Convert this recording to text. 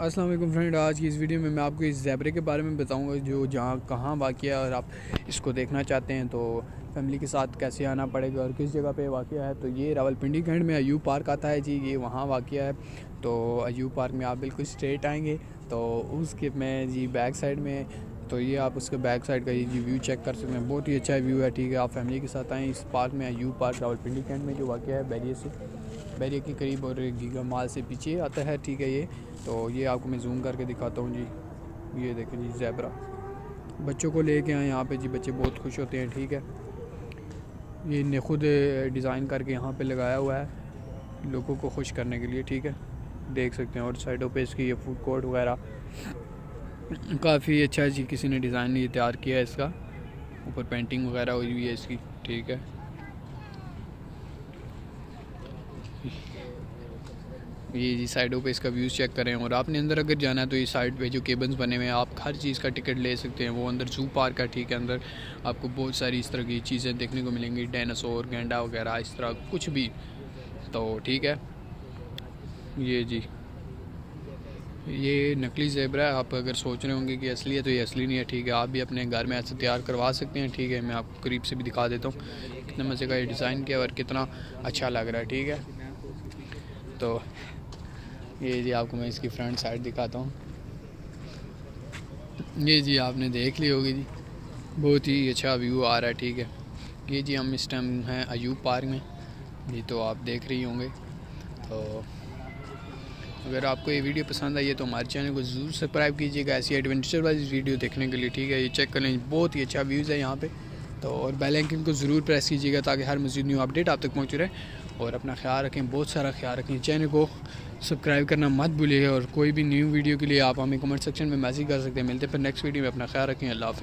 अस्सलाम वालेकुम फ्रेंड, आज की इस वीडियो में मैं आपको इस ज़ेबरे के बारे में बताऊंगा जो कहाँ वाक़ है और आप इसको देखना चाहते हैं तो फैमिली के साथ कैसे आना पड़ेगा और किस जगह पे वाक़ है। तो ये रावलपिंडी कैंट में अयूब पार्क आता है जी, ये वहाँ वाक़ है। तो अयूब पार्क में आप बिल्कुल स्ट्रेट आएँगे तो उसके में जी बैक साइड में, तो ये आप उसके बैक साइड का ये जी व्यू चेक कर सकते हैं, बहुत ही अच्छा व्यू है। ठीक है, आप फैमिली के साथ आएँ इस पार्क में। अयूब पार्क रावलपिंडी कैंट में जो वाक़ है बैरियर के करीब और गीगा माल से पीछे आता है। ठीक है, ये तो ये आपको मैं जूम करके दिखाता हूँ जी। ये देखें जी ज़ेबरा, बच्चों को लेके आए यहाँ पे जी, बच्चे बहुत खुश होते हैं। ठीक है, ये इन्हें खुद डिज़ाइन करके यहाँ पे लगाया हुआ है लोगों को खुश करने के लिए। ठीक है, देख सकते हैं। और साइडों पे इसकी ये फूड कोर्ट वगैरह काफ़ी अच्छा है जी, किसी ने डिज़ाइन ये तैयार किया है, इसका ऊपर पेंटिंग वगैरह हुई हुई है इसकी। ठीक है, ये जी साइडों पे इसका व्यूज़ चेक करें। और आपने अंदर अगर जाना है तो ये साइड पे जो केबन्स बने हुए हैं, आप हर चीज़ का टिकट ले सकते हैं। वो अंदर जू पार्क है। ठीक है, अंदर आपको बहुत सारी इस तरह की चीज़ें देखने को मिलेंगी, डायनासोर, गेंडा वगैरह, इस तरह कुछ भी। तो ठीक है, ये जी ये नकली ज़ेबरा है। आप अगर सोच रहे होंगे कि असली है तो ये असली नहीं है। ठीक है, आप भी अपने घर में ऐसे तैयार करवा सकते हैं। ठीक है, मैं आपको करीब से भी दिखा देता हूँ कितना मज़े का ये डिज़ाइन किया और कितना अच्छा लग रहा है। ठीक है, तो ये जी आपको मैं इसकी फ्रंट साइड दिखाता हूँ। ये जी आपने देख ली होगी जी, बहुत ही अच्छा व्यू आ रहा है। ठीक है, ये जी हम इस टाइम हैं अयूब पार्क में जी, तो आप देख रही होंगे। तो अगर आपको ये वीडियो पसंद आई है तो हमारे चैनल को ज़रूर सब्सक्राइब कीजिएगा ऐसी एडवेंचर वाली वीडियो देखने के लिए। ठीक है, ये चेक कर लें, बहुत ही अच्छा व्यूज़ है यहाँ पर। तो और बेल आइकन को ज़रूर प्रेस कीजिएगा ताकि हर मज़ीद न्यू अपडेट आप तक पहुँच रहे। और अपना ख्याल रखें, बहुत सारा ख्याल रखें। चैनल को सब्सक्राइब करना मत भूलिएगा और कोई भी न्यू वीडियो के लिए आप हमें कमेंट सेक्शन में मैसेज कर सकते हैं। मिलते हैं फिर नेक्स्ट वीडियो में। अपना ख्याल रखें। अल्लाह हाफ़िज़।